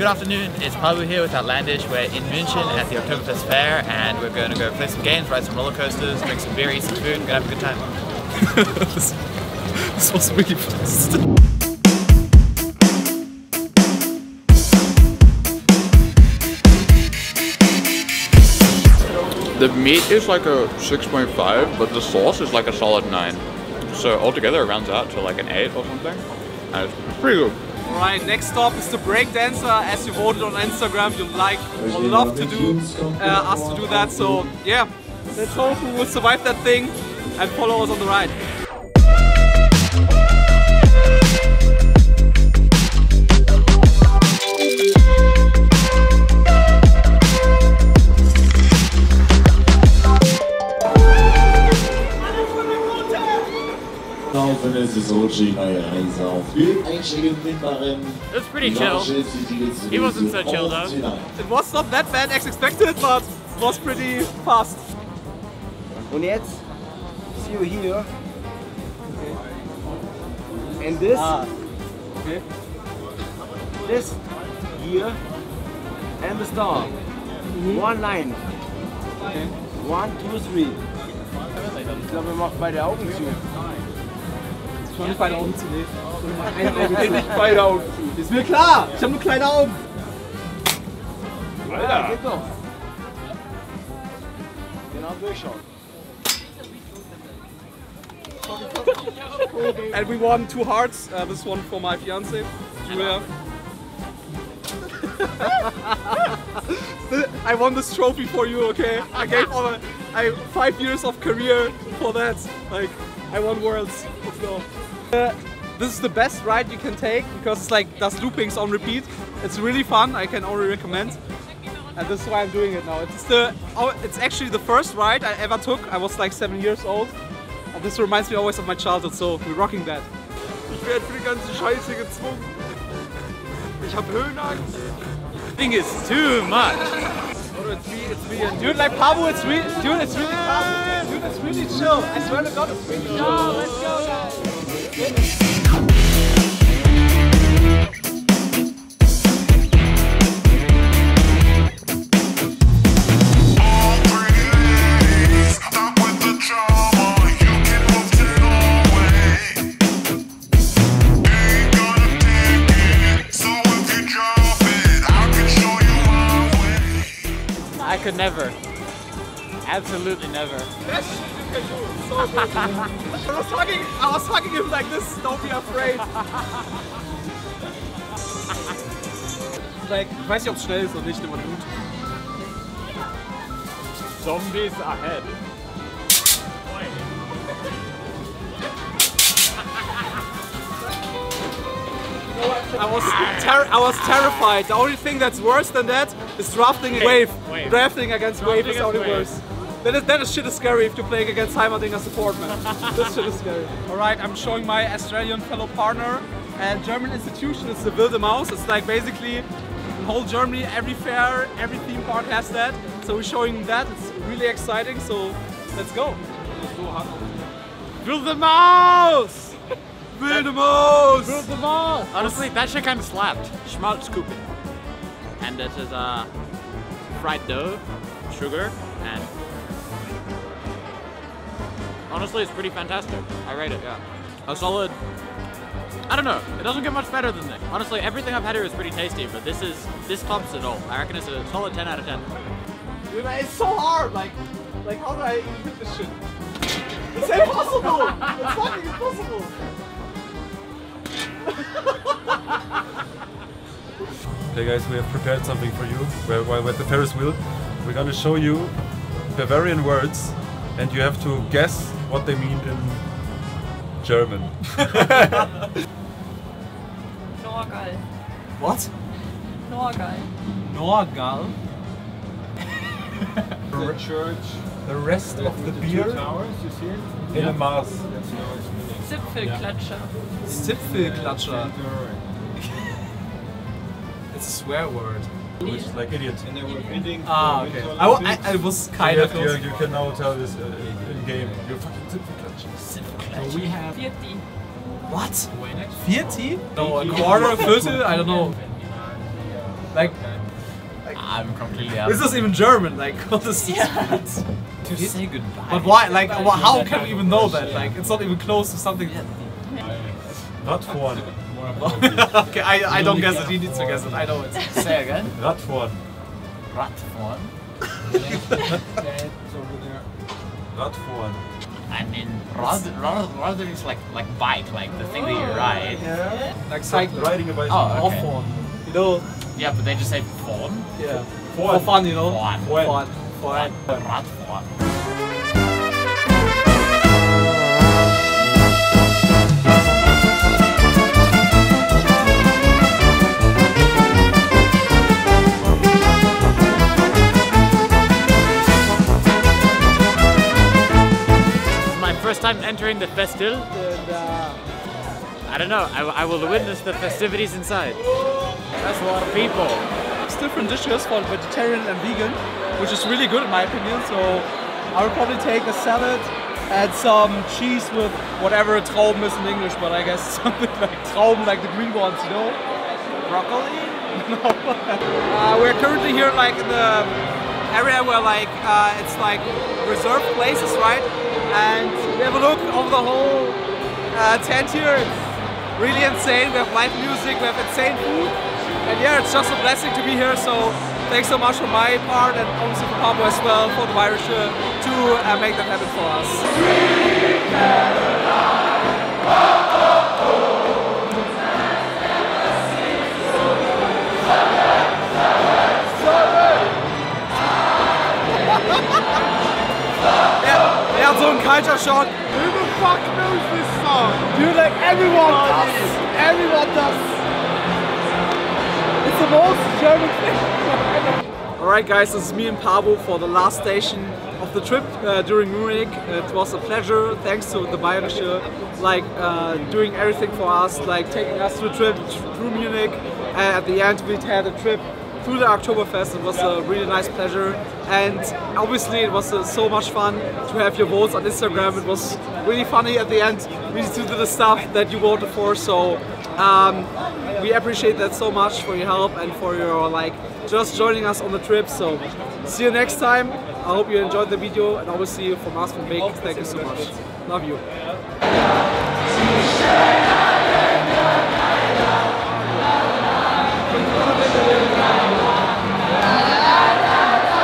Good afternoon, it's Pabu here with Outlandish. We're in München at the Oktoberfest fair and we're going to go play some games, ride some roller coasters, drink some beer, eat some food, and we're going to have a good time. This was really fast. The meat is like a 6.5, but the sauce is like a solid 9. So altogether it rounds out to like an 8 or something. And it's pretty good. Alright, next stop is the breakdancer. As you voted on Instagram, you like or love to do us to do that. So yeah, let's hope we will survive that thing and follow us on the ride. It was pretty chill. He wasn't so chill though. It was not that bad as expected, but it was pretty fast. And now, see you here. Okay. And this. Okay. This here. And the star. Mm-hmm. One line. Okay. 1, 2, 3. Ich glaube, wir machen beide Augen zu. Ich beide Augen zu, nee. Nicht beide Augen zu. Ist mir klar, ich habe nur kleine Augen. Alter. Ja, geht doch. Genau durchschauen. And we won 2 hearts. This one for my fiance, Julia. I won this trophy for you, okay? I gave all my 5 years of career for that. Like, I won worlds. Let's go. This is the best ride you can take because it's like does loopings on repeat. It's really fun. I can already recommend, and this is why I'm doing it now. It's actually the first ride I ever took. I was like 7 years old, and this reminds me always of my childhood. So we're rocking that. Ich werde für die ganze Scheiße gezwungen. Ich habe Höhenangst. Thing is too much. Dude, like Pabu, it's really chill. I swear to God, it's really chill. No, let's go, I could never. Absolutely never. That shit you can do is so good. I was hugging him like this, don't be afraid. Like, ich weiß nicht, ob es schnell ist oder nicht, aber gut. Zombies ahead. I was terrified. The only thing that's worse than that is drafting wave. Drafting against wave is only worse. That shit is scary if you're playing against Heimerdinger support, man. This shit is scary. Alright, I'm showing my Australian fellow partner. And German institution is the Wilde Maus. It's like basically in whole Germany, every fair, every theme park has that. So we're showing that. It's really exciting. So let's go. Wilde Maus! Wilde Maus! Wilde Maus! Honestly, that shit kind of slapped. Schmalzkuppel. And this is fried dough, sugar, and... Honestly, it's pretty fantastic. I rate it, yeah. A solid... I don't know, it doesn't get much better than this. Honestly, everything I've had here is pretty tasty, but this tops it all. I reckon it's a solid 10 out of 10. Dude, it's so hard! Like how do I even hit this shit? It's impossible! It's fucking impossible! Hey guys, we have prepared something for you. We're at the Ferris wheel. We're gonna show you Bavarian words and you have to guess what they mean in German. Norgal. What? Norgal. Norgal? The church. The rest of the beer towers, you see it? In a Mars. Zipfelklatscher. Zipfelklatscher. It's a swear word. Which is like idiot. And they were bidding. Ah, okay. I was kind of close. You can now tell this in game. You're fucking Zipfelklatscher. Zipfelklatscher. So we have... 40. What? 40? No, a quarter, a viertel, I don't know. Like I'm completely out. Is this even German? Like, what is this? Yeah. To say goodbye. But why? Like, well, how can we even know that? Like, it's not even close to something. Radfahren. Okay, I don't guess it. He needs to guess it. I know it. Say again. Radfahren. Radfahren. Radfahren. I mean, rather is like bike, like the thing that you ride. Yeah. Like cycling. Riding a bicycle. Oh, okay. Or fun. You know. Yeah, but they just say fun. Yeah. For fun, you know. Fun. Fun. Radfahren. First time entering the festival. I don't know, I will witness the festivities inside. That's a lot of people. There's different dishes for vegetarian and vegan, which is really good in my opinion. So I would probably take a salad, add some cheese with whatever Trauben is in English, but I guess something like Trauben, like the green ones, you know? Broccoli? No. We're currently here like in the area where like it's like reserved places, right? And we have a look over the whole tent here. It's really insane. We have live music, we have insane food, and yeah, it's just a blessing to be here. So thanks so much for my part, and obviously for Pabu as well, for the Bayerische to make that happen for us. Culture shock. Who the fuck knows this song? Dude, like everyone does. Everyone does. It's the most German thing. Alright guys, this is me and Pabu for the last station of the trip during Munich. It was a pleasure. Thanks to the Bayerische, like doing everything for us, like taking us through the trip through Munich. At the end we had a trip through the Oktoberfest. It was a really nice pleasure, and obviously it was so much fun to have your votes on Instagram. It was really funny at the end. We did the stuff that you voted for, so we appreciate that so much for your help and for your like just joining us on the trip. So see you next time. I hope you enjoyed the video, and obviously from us from Big, thank you so much. Love you.